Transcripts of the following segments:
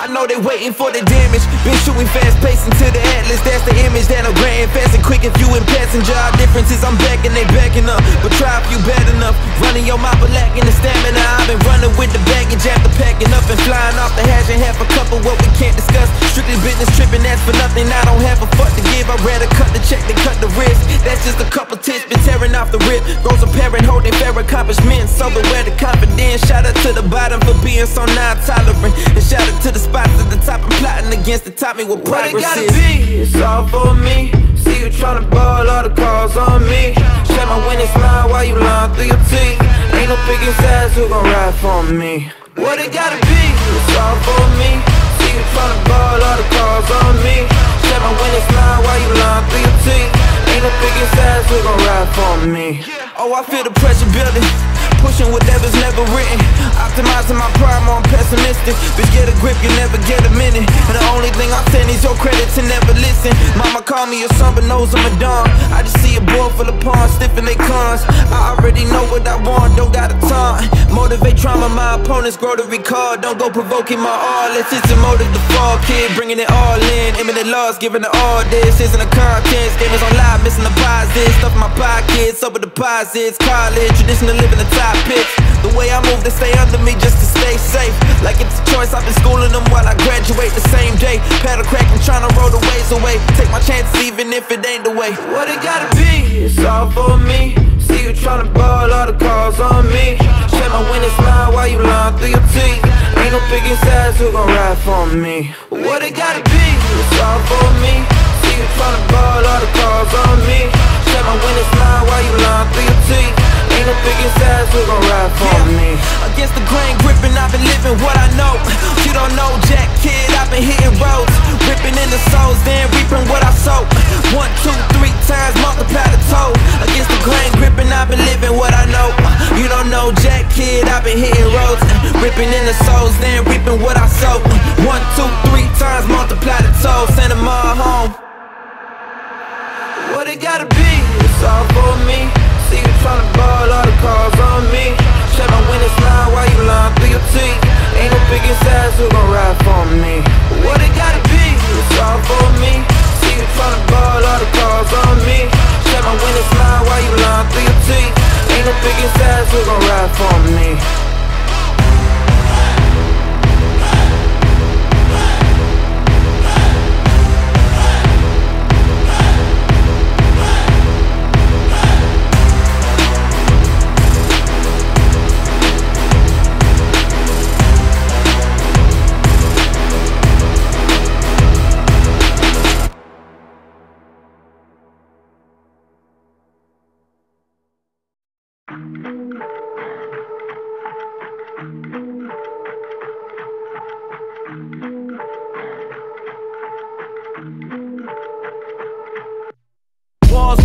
I know they waiting for the damage. Been shooting fast, pacing to the atlas. That's the image that I'm grand, fast and quick. If you in passenger, our differences, I'm back and they backing up. But try if you bad enough. Running your mouth but lacking the stamina. I've been running with the baggage after packing up and flying off the hash and half a cup of what we can't discuss. Strictly business tripping, that's for nothing. I don't have a fuck to give. I'd rather cut the check than cut the wrist. That's just a couple tips, been tearing off the rip. Grows a parent holding fair accomplishments. Overwear the confidence. Shout out to the bottom for being so non-tolerant. And shout out to the spots at the top and plotting against the top. Me with progress. What it gotta be, it's all for me. See you tryna ball, all the calls on me. Shut my winning smile while you lying through your teeth. Ain't no picking sides, who gon' ride for me? What it gotta be, it's all for me. See you tryna ball, all the calls on me. Shut my winning smile while you lying through your teeth. Ain't no picking sides, who gon' ride for me? Oh, I feel the pressure building. Pushing whatever's never written. Optimizing my prime, I'm pessimistic. Bitch, get a grip, you never get a minute. And the only thing I'm saying is your credit to never listen. Mama called me a son, but knows I'm a dumb. I just see a board full of pawns, stiffing they cons. I already know what I want, don't got a taunt. Motivate trauma, my opponents grow to recall. Don't go provoking my all, it's just a motive to fall. Kid, bringing it all in. Imminent loss, giving it all this. Isn't a contest, game is on live, missing the positives. Stuff in my pockets, sober deposits. College, traditional living the top. The way I move, they stay under me just to stay safe. Like it's a choice, I've been schooling them while I graduate the same day. Paddle cracking, trying to roll the waves away. Take my chances even if it ain't the way. What it gotta be, it's all for me. See you tryna ball, all the calls on me. Shut my winning smile while you lying through your teeth. Ain't no picking sides, who gon' ride for me? What it gotta be, it's all for me. See you tryna ball, all the calls on me. Shut my winning smile while you lying through your teeth. Ain't no biggest ass who gon' ride for me. Against the grain gripping, I've been living what I know. You don't know jack, kid, I've been hitting roads. Ripping in the souls, then reaping what I sow. 1, 2, 3 times, multiply the toe. Against the grain gripping, I've been living what I know. You don't know jack, kid, I've been hitting roads. Ripping in the souls, then reaping what I sow. 1, 2, 3 times, multiply the toe. Send them all home. What it gotta be, it's all for me. See you tryna ball, all the calls on me. Shut my winning smile while you lying through your teeth. Ain't no biggest ass who gon' ride for me. What it gotta be, it's all for me. See you tryna ball, all the calls on me. Shut my winning smile while you lying through your teeth. Ain't no biggest ass who gon' ride for me.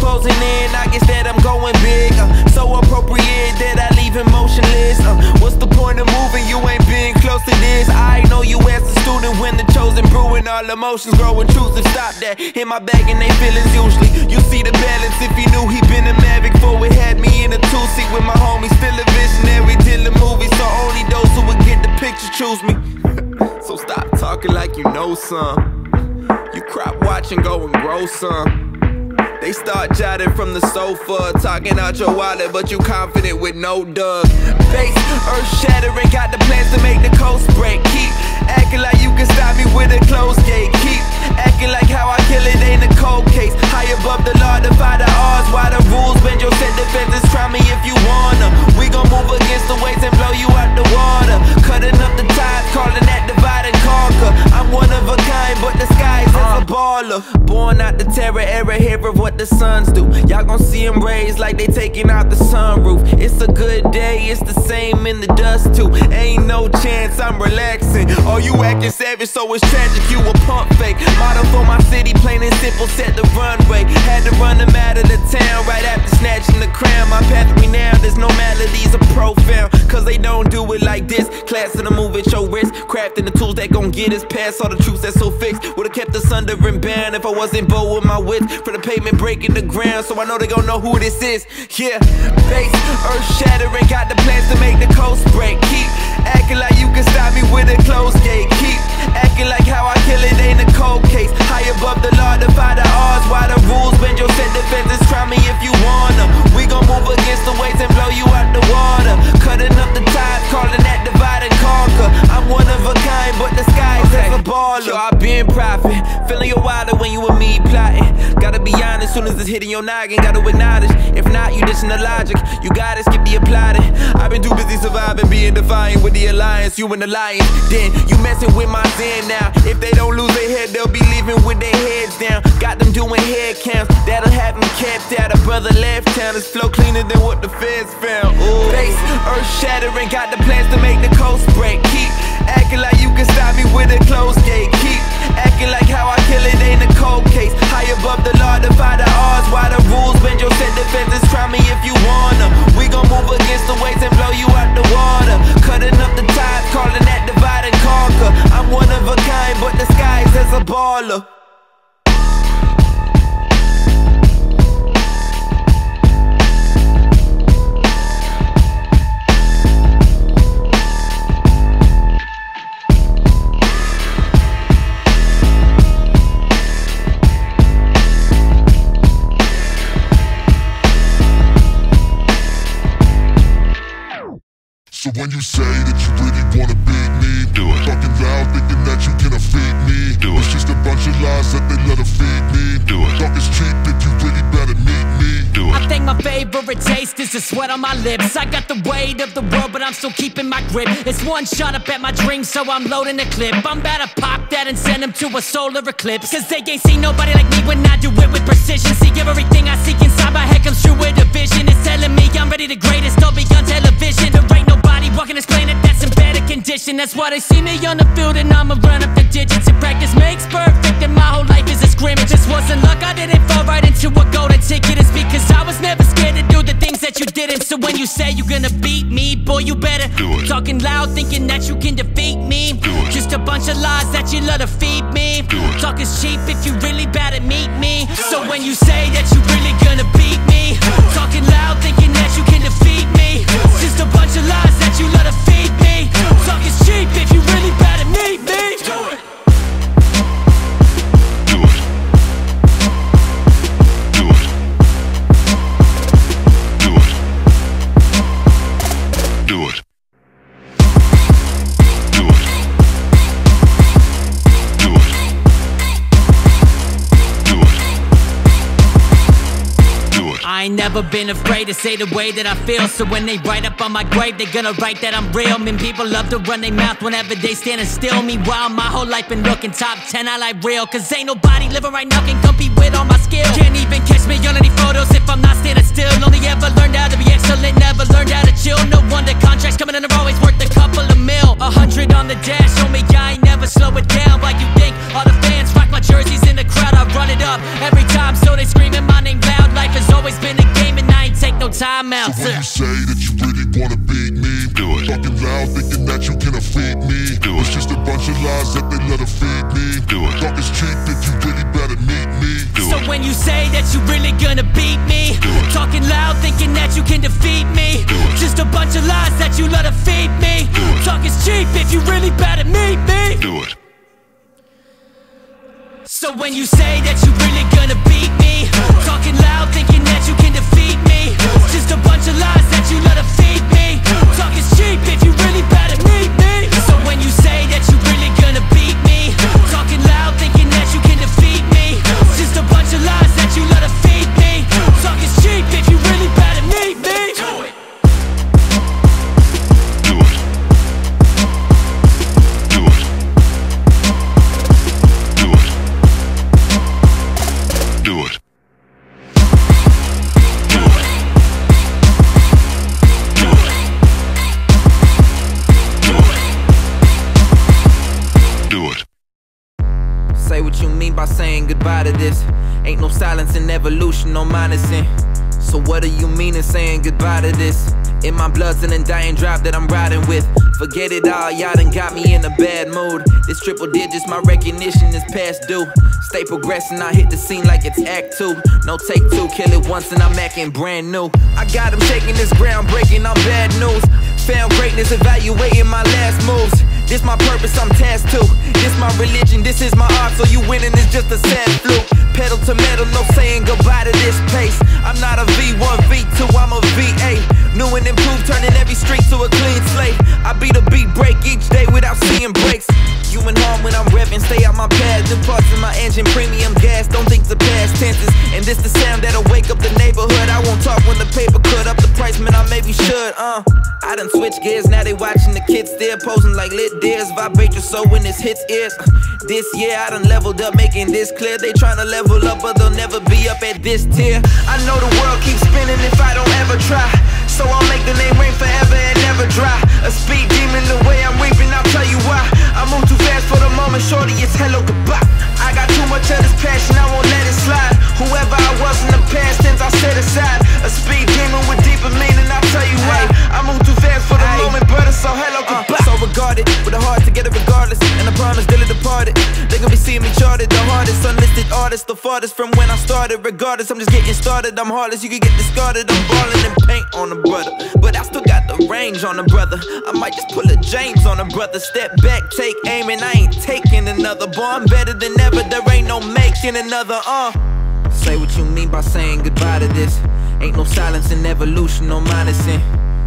Closing in, I guess that I'm going big. So appropriate that I leave him motionless. What's the point of moving? You ain't been close to this. I know you as a student when the chosen brewing. All emotions growing, choose to stop that. In my bag and they feelings usually. You see the balance if he knew he been a Mavic before it had me in a two-seat with my homies. Still a visionary till the movie. So only those who would get the picture choose me. So stop talking like you know some. You crop watch and go and grow some. They start jotting from the sofa, talking out your wallet, but you confident with no dub. Face earth shattering, got the plans to make the coast break. Keep acting like you can stop me with a closed gate. Keep acting like how I kill it ain't a cold case. High above the law, defy the odds. Why the rules bend your set defenses? Try me if you wanna. We gon' move against the waves and blow you out the water. Cutting up the ties, calling that divide and conquer. I'm one of a kind, but the skies is a baller. Born out the terror era, hero of what the sons do. Y'all gon' see them raised like they taking out the sunroof. It's a good day, it's the same in the dust too. Ain't no chance, I'm relaxing. Oh, you acting savage, so it's tragic, you a pump fake. Model for my city, plain and simple, set the runway. Had to run them out of the town right after snatching the crown. My path renowned, there's no maladies are profound. Cause they don't do it like this. Class in the move at your wrist. Crafting the tools that gon' get us past all the truths that's so fixed. Would've kept us under and bound if I wasn't bold with my wits. For the pavement breaking the ground, so I know they gon' know who this is. Yeah, face earth shattering, got the plans to make the coast break. Keep acting like you can stop me with a closed gate. Keep acting soon as it's hitting your noggin, gotta acknowledge. If not, you dishing the logic. You gotta skip the applauding. I've been too busy surviving, being defiant with the alliance. You and the lion, then you messing with my zen now. If they don't lose their head, they'll be leaving with their heads down. Got them doing head counts, that'll have me capped out. A brother left town, his flow cleaner than what the feds found. Ooh. Face earth shattering, got the plans to make the coast break. Keep acting like you can stop me with a closed gate. Keep acting like how I kill it ain't a cold case. High above the law, defy the odds. Why the rules bend your set defenses? Try me if you wanna. We gon' move against the waves and blow you out the water. Cutting up the ties, calling that divide and conquer. I'm one of a kind, but disguised as a baller. So when you say that you really wanna beat me, do it. Talking loud, thinking that you can affect me, do it. It's just a bunch of lies that they let affect me, do it. Talking cheap that you really better meet me, do it. I think my favorite taste is the sweat on my lips. I got the weight of the world, but I'm still keeping my grip. It's one shot up at my dreams, so I'm loading the clip. I'm about to pop that and send them to a solar eclipse. Cause they ain't seen nobody like me when I do it with precision. See everything I seek inside my head comes true with a vision. It's telling me I'm ready, the greatest, I'll be on television. There ain't nobody walking this planet that's in better condition. That's why they see me on the field and I'ma run up the digits. And practice makes perfect and my whole life is a scrimmage. This wasn't luck, I didn't fall right into a golden ticket. It's because I was never scared to do the things that you didn't. So when you say you're gonna beat me, boy you better do it. Talking loud thinking that you can defeat me, do it. Just a bunch of lies that you love to feed me, do it. Talk is cheap if you really bad at meet me, do so it. When you say that you really gonna beat me, talking loud thinking that you can defeat me, just a bunch of lies that you let her feed me. Talk is cheap if you really bad at me, do it. I ain't never been afraid to say the way that I feel. So when they write up on my grave, they gonna write that I'm real. Man, people love to run their mouth whenever they standing still. Meanwhile, my whole life been looking top 10, I like real. Cause ain't nobody living right now can compete with all my skills. Can't even catch me on any photos if I'm not standing still. Only ever learned how to be excellent, never learned how to chill. No wonder contracts coming in are always worth a couple of mil. 100 on the dash, homie, I ain't never slow it down. Why you think all the fans rock my jerseys in the crowd? I run it up every time, so they screaming my name loud. Life has always been the game and I ain't take no time out. So when you say that you really wanna beat me, do it. Talking loud thinking that you can affect me, do it. It's just a bunch of lies that they let affect me, do it. Talk is cheap that you really better meet me, do so it. When you say that you really gonna beat me, do it. Talking loud thinking that you can defeat me, do it. Just a bunch of lies that you let affect me, do it. Talk is cheap if you really better meet me, do it. So when you say that you really gonna beat me, talking loud thinking that you can defeat me, just a bunch of lies that you let defeat me. Talk is cheap if you really better meet me. So when you say that you really gonna beat me, talking loud thinking that you can defeat me, just a bunch of lies that you let defeat me. Talk is cheap if you really better meet me. Do it. Say what you mean by saying goodbye to this. Ain't no silence in evolution, no minusing. So what do you mean in saying goodbye to this? In my blood's an undying drive that I'm riding with. Forget it all, y'all done got me in a bad mood. This triple digits, my recognition is past due. Stay progressing, I hit the scene like it's act 2. No take 2, kill it once and I'm acting brand new. I got him shaking this ground, breaking on bad news. Found greatness, evaluating my last moves. This my purpose, I'm tasked to. This my religion, this is my art. So you winning is just a sad fluke. Pedal to metal, no saying goodbye to this pace. I'm not a V1, V2, I'm a V8. New and improved, turning every street to a clean slate. I be the beat break each day without seeing breaks. You in harm when I'm revving, stay out my path. New parts in my engine, premium gas, don't think the past tenses. And this the sound I done switched gears, now they watching the kids still posing like lit deers. Vibrate your soul when this hits ears. This year I done leveled up, making this clear. They tryna level up, but they'll never be up at this tier. I know the world keeps spinning if I don't ever try, so I'll make the name ring forever and never dry. A speed demon, the way I'm reaping, I'll tell you why. I move too fast for the moment, shorty, it's hello goodbye. I got too much of this passion, I won't let it slide. Whoever I was in the past tense, I set aside. A speed demon with deeper meaning, I'll tell you why. I move too fast for the moment, brother, so hello goodbye. So regarded, with a heart together regardless, and the promise dearly departed. They gonna be seeing me charted, the hardest unlisted artist, the farthest from when I started. Regardless, I'm just getting started, I'm heartless, you can get discarded. I'm balling and paint on a brother, but I still got the range on a brother. I might just pull a James on a brother. Step back, take aim, and I ain't taking another. Boy, I'm better than ever, there ain't no making another. Say what you mean by saying goodbye to this. Ain't no silence in evolution, no minusing.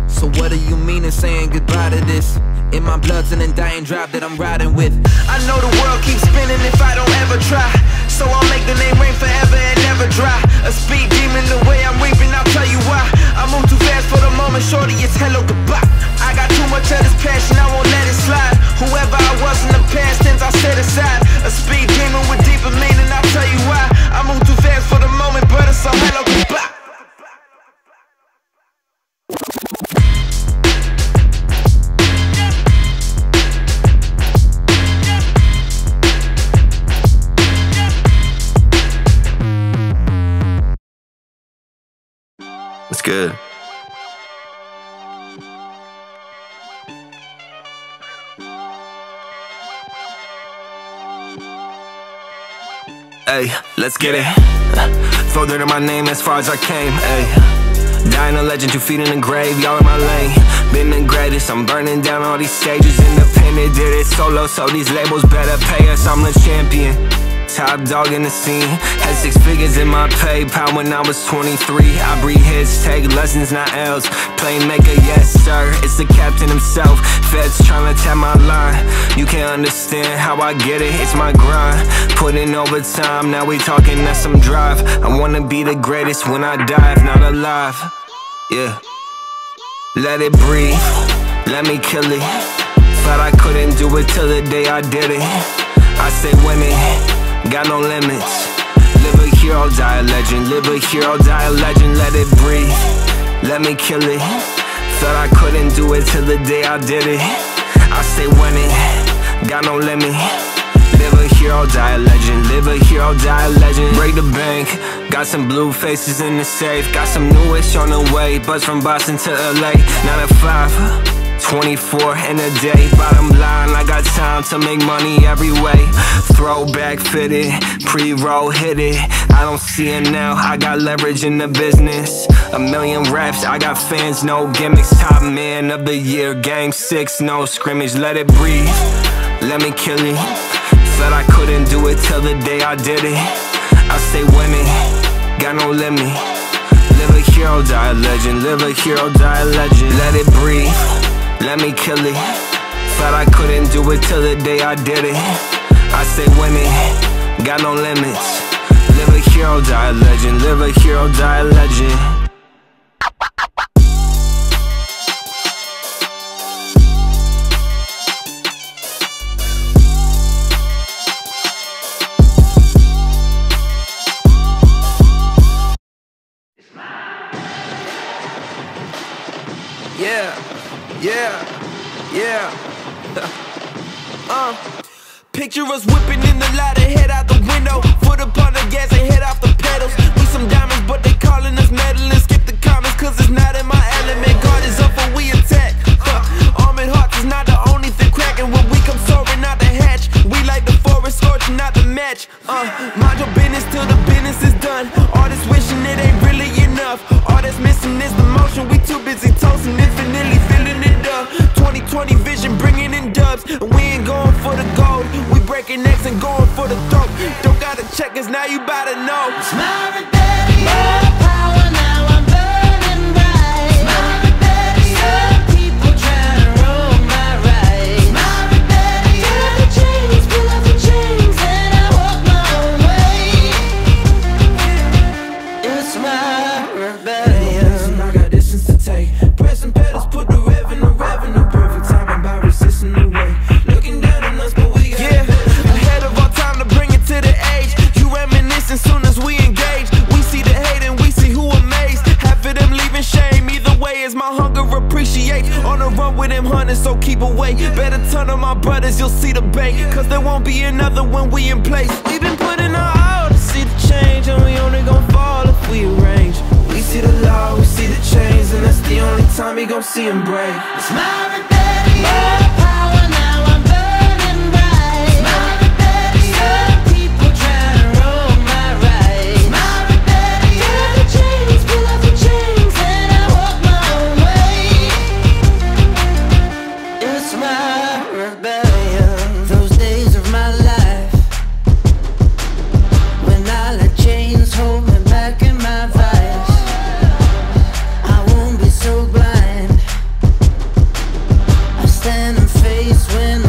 So what do you mean in saying goodbye to this? In my blood's an undying drive that I'm riding with. I know the world keeps spinning if I don't ever try, so I'll make the name ring forever and never dry. A speed demon, the way I'm reaping, I'll tell you why. I move too fast for the moment, shorty, it's hello goodbye. I got too much of this passion, I won't let it slide. Whoever I was in the past tense, I set aside. A speed demon with deeper meaning, I'll tell you why. I move too fast for the moment, brother, so hello goodbye. Good. Hey, let's get it. Throw dirt in my name as far as I came. Hey, dying a legend, 2 feet in the grave. Y'all in my lane, been the greatest. I'm burning down all these stages. Independent, did it solo, so these labels better pay us. I'm the champion. Top dog in the scene, had 6 figures in my PayPal when I was 23. I breathe hits, take lessons, not L's. Playmaker, yes sir, it's the captain himself. Feds tryna tap my line, you can't understand how I get it. It's my grind, putting overtime. Now we talking, that's some drive. I wanna be the greatest when I die, if not alive. Yeah, let it breathe, let me kill it. Thought I couldn't do it till the day I did it. I stay with me. Got no limits. Live a hero, die a legend. Live a hero, die a legend. Let it breathe, let me kill it. Thought I couldn't do it till the day I did it. I stay winning, got no limit. Live a hero, die a legend. Live a hero, die a legend. Break the bank, got some blue faces in the safe. Got some newish on the way. Buzz from Boston to LA, 9 to 5, 24 in a day. Bottom line, I got time to make money every way. Throwback fit it, pre-roll hit it. I don't see it now, I got leverage in the business. 1 million reps, I got fans, no gimmicks. Top man of the year, game 6, no scrimmage. Let it breathe, let me kill it. Thought I couldn't do it till the day I did it. I stay with me, got no limit. Live a hero, die a legend. Live a hero, die a legend. Let it breathe, let me kill it. Thought I couldn't do it till the day I did it. I stay with me, got no limits. Live a hero, die a legend. Live a hero, die a legend. Picture us whipping in the ladder, head out the window. Foot upon the gas and head off the pedals. We some diamonds, but they calling us meddling. Skip the comments, cause it's not in my element. God is up when we attack. Armored hearts is not the only thing cracking. When we come soaring out the hatch, we like the forest scorching out the match. Mind your business till the business is done. All this wishing, it ain't really enough. All that's missing is the motion. We too busy toasting, infinitely filling it up. 2020 vision, bringing in dubs. And we ain't going for the gold, we breaking necks and going for the throat. Don't gotta check us, now you bout to know. It's my rebellion. It's my rebellion. I got distance to take. Pressing pedals, put the revenue. Better turn on my brothers, you'll see the bait, cause there won't be another when we in place. We've been putting our all to see the change, and we only gon' fall if we arrange. We see the law, we see the chains, and that's the only time we gon' see him break. It's my rebellion, my power, now I'm burning bright. It's my rebellion, people tryna roll my ride. It's my rebellion, the chains, pull off the chains, and I walk my own way. It's my rebellion, those days of my life, when all the chains hold me back in my vice. I won't be so blind, I stand and face when